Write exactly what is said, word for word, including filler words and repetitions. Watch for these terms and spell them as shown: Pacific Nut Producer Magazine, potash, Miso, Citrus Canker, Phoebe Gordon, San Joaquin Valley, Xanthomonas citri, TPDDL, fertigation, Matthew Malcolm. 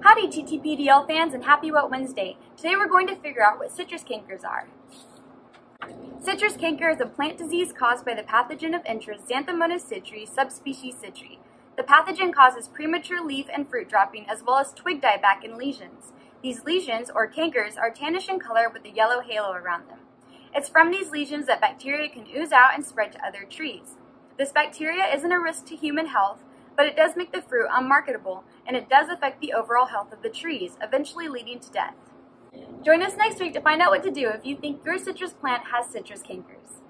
Howdy T P D D L fans and happy Wet Wednesday! Today we're going to figure out what citrus cankers are. Citrus canker is a plant disease caused by the pathogen of interest Xanthomonas citri, subspecies citri. The pathogen causes premature leaf and fruit dropping as well as twig dieback and lesions. These lesions, or cankers, are tannish in color with a yellow halo around them. It's from these lesions that bacteria can ooze out and spread to other trees. This bacteria isn't a risk to human health, but it does make the fruit unmarketable, and it does affect the overall health of the trees, eventually leading to death. Join us next week to find out what to do if you think your citrus plant has citrus cankers.